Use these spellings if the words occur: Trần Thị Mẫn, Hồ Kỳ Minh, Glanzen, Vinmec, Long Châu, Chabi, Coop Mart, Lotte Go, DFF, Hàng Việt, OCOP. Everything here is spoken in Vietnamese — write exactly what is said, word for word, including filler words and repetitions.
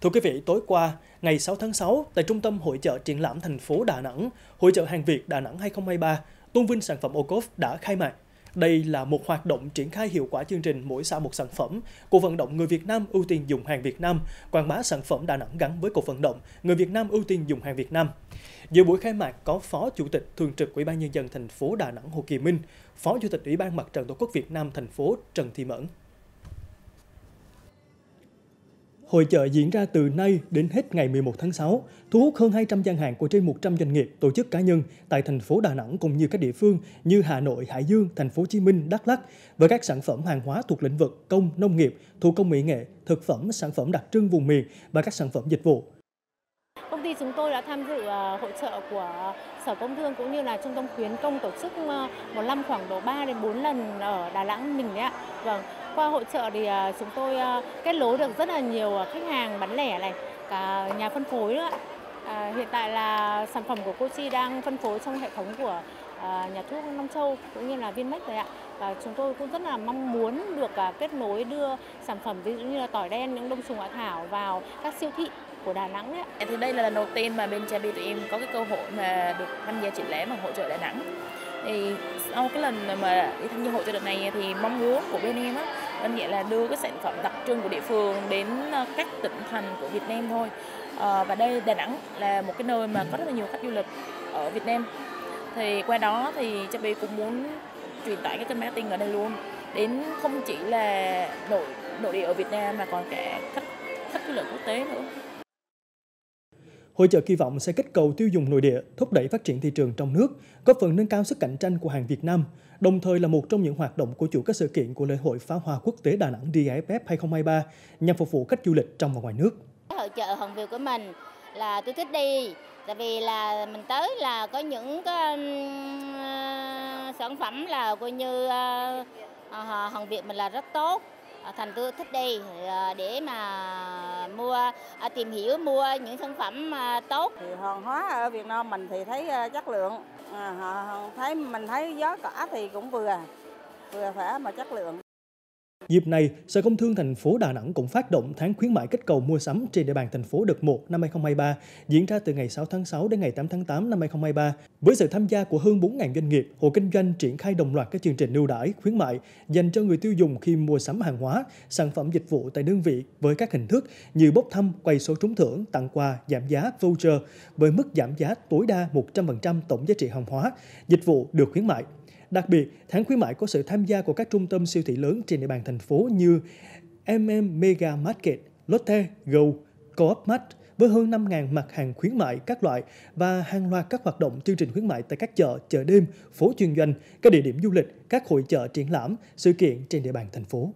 Thưa quý vị, tối qua, ngày sáu tháng sáu, tại Trung tâm Hội chợ Triển lãm thành phố Đà Nẵng, Hội chợ Hàng Việt Đà Nẵng hai không hai ba tôn vinh sản phẩm ô cốp đã khai mạc. Đây là một hoạt động triển khai hiệu quả chương trình Mỗi xã một sản phẩm của vận động người Việt Nam ưu tiên dùng hàng Việt Nam, quảng bá sản phẩm Đà Nẵng gắn với cuộc vận động người Việt Nam ưu tiên dùng hàng Việt Nam. Dự buổi khai mạc có Phó Chủ tịch Thường trực Ủy ban Nhân dân thành phố Đà Nẵng Hồ Kỳ Minh, Phó Chủ tịch Ủy ban Mặt trận Tổ quốc Việt Nam thành phố Trần Thị Mẫn. Hội chợ diễn ra từ nay đến hết ngày mười một tháng sáu, thu hút hơn hai trăm gian hàng của trên một trăm doanh nghiệp, tổ chức cá nhân tại thành phố Đà Nẵng cũng như các địa phương như Hà Nội, Hải Dương, thành phố Hồ Chí Minh, Đắk Lắk với các sản phẩm hàng hóa thuộc lĩnh vực công, nông nghiệp, thủ công mỹ nghệ, thực phẩm, sản phẩm đặc trưng vùng miền và các sản phẩm dịch vụ. Công ty chúng tôi đã tham dự hội chợ của Sở Công Thương cũng như là Trung tâm Khuyến Công tổ chức một năm khoảng độ ba đến bốn lần ở Đà Nẵng mình đấy ạ. Vâng. Qua hội chợ thì chúng tôi kết nối được rất là nhiều khách hàng bán lẻ này, cả nhà phân phối nữa. À, hiện tại là sản phẩm của cô Chi đang phân phối trong hệ thống của nhà thuốc Long Châu cũng như là Vinmec rồi ạ. Và chúng tôi cũng rất là mong muốn được kết nối đưa sản phẩm ví dụ như là tỏi đen, những đông trùng hạ thảo vào các siêu thị của Đà Nẵng đấy. Thì đây là lần đầu tiên mà bên Chabi tụi em có cái cơ hội mà được tham gia triển lãm ở hội chợ Đà Nẵng. Thì sau cái lần mà đi tham gia hội chợ đợt này thì mong muốn của bên em á, đơn giản là đưa các sản phẩm đặc trưng của địa phương đến các tỉnh thành của Việt Nam thôi. À, và đây Đà Nẵng là một cái nơi mà có rất là nhiều khách du lịch ở Việt Nam. Thì qua đó thì Chabi cũng muốn truyền tải cái kênh marketing ở đây luôn đến không chỉ là nội nội địa ở Việt Nam mà còn cả khách khách du lịch quốc tế nữa. Hội chợ kỳ vọng sẽ kích cầu tiêu dùng nội địa, thúc đẩy phát triển thị trường trong nước, góp phần nâng cao sức cạnh tranh của hàng Việt Nam, đồng thời là một trong những hoạt động của chuỗi các sự kiện của lễ hội pháo hoa quốc tế Đà Nẵng D F F hai không hai ba nhằm phục vụ khách du lịch trong và ngoài nước. Hội chợ Hàng Việt của mình là tôi thích đi, tại vì là mình tới là có những cái sản phẩm là coi như Hàng Việt mình là rất tốt. Thành tôi thích đi để mà mua tìm hiểu mua những sản phẩm tốt. Thì hàng hóa ở Việt Nam mình thì thấy chất lượng, thấy mình thấy giá cả thì cũng vừa vừa phải mà chất lượng. Dịp này, Sở Công Thương thành phố Đà Nẵng cũng phát động tháng khuyến mại kích cầu mua sắm trên địa bàn thành phố đợt một năm hai không hai ba, diễn ra từ ngày sáu tháng sáu đến ngày tám tháng tám năm hai không hai ba. Với sự tham gia của hơn bốn nghìn doanh nghiệp, hộ kinh doanh triển khai đồng loạt các chương trình ưu đãi, khuyến mại dành cho người tiêu dùng khi mua sắm hàng hóa, sản phẩm dịch vụ tại đơn vị với các hình thức như bốc thăm, quay số trúng thưởng, tặng quà, giảm giá, voucher với mức giảm giá tối đa một trăm phần trăm tổng giá trị hàng hóa, dịch vụ được khuyến mại. Đặc biệt, tháng khuyến mại có sự tham gia của các trung tâm siêu thị lớn trên địa bàn thành phố như em em Mega Market, Lotte Go, Coop Mart với hơn năm nghìn mặt hàng khuyến mại các loại và hàng loạt các hoạt động chương trình khuyến mại tại các chợ, chợ đêm, phố chuyên doanh, các địa điểm du lịch, các hội chợ triển lãm, sự kiện trên địa bàn thành phố.